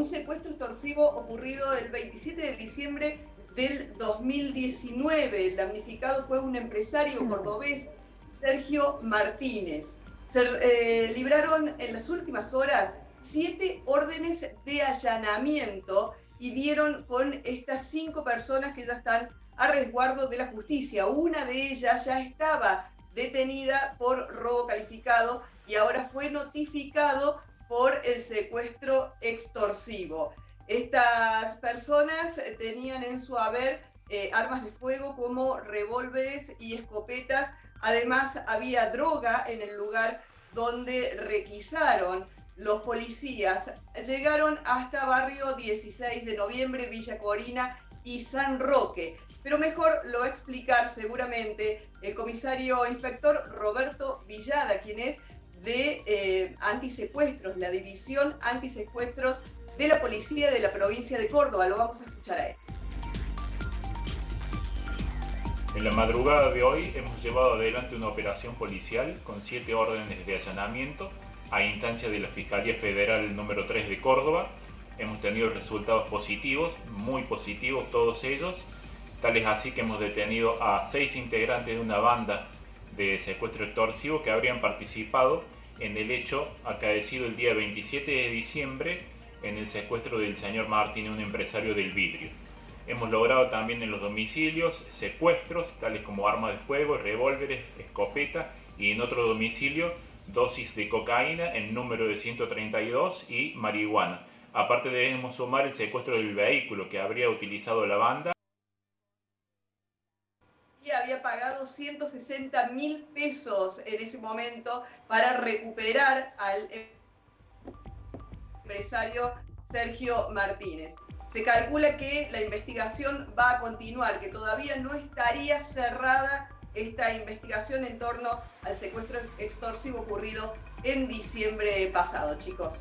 un secuestro extorsivo ocurrido el 27 de diciembre del 2019. El damnificado fue un empresario cordobés, Sergio Martínez. Se libraron en las últimas horas 7 órdenes de allanamiento y dieron con estas 5 personas que ya están a resguardo de la justicia. Una de ellas ya estaba detenida por robo calificado y ahora fue notificado por el secuestro extorsivo. Estas personas tenían en su haber armas de fuego como revólveres y escopetas. Además, había droga en el lugar donde requisaron los policías. Llegaron hasta barrio 16 de noviembre, Villa Corina y San Roque. Pero mejor lo va a explicar seguramente el comisario inspector Roberto Villada, quien es de antisecuestros, la división antisecuestros de la policía de la provincia de Córdoba. Lo vamos a escuchar a él. En la madrugada de hoy hemos llevado adelante una operación policial con 7 órdenes de allanamiento a instancia de la Fiscalía Federal número 3 de Córdoba. Hemos tenido resultados positivos, muy positivos todos ellos. Tal es así que hemos detenido a 6 integrantes de una banda de secuestro extorsivo que habrían participado en el hecho acaecido el día 27 de diciembre en el secuestro del señor Martínez, un empresario del vidrio. Hemos logrado también en los domicilios secuestros, tales como armas de fuego, revólveres, escopetas, y en otro domicilio dosis de cocaína en número de 132 y marihuana. Aparte debemos sumar el secuestro del vehículo que habría utilizado la banda. Había pagado 160.000 pesos en ese momento para recuperar al empresario Sergio Martínez. Se calcula que la investigación va a continuar, que todavía no estaría cerrada esta investigación en torno al secuestro extorsivo ocurrido en diciembre pasado, chicos.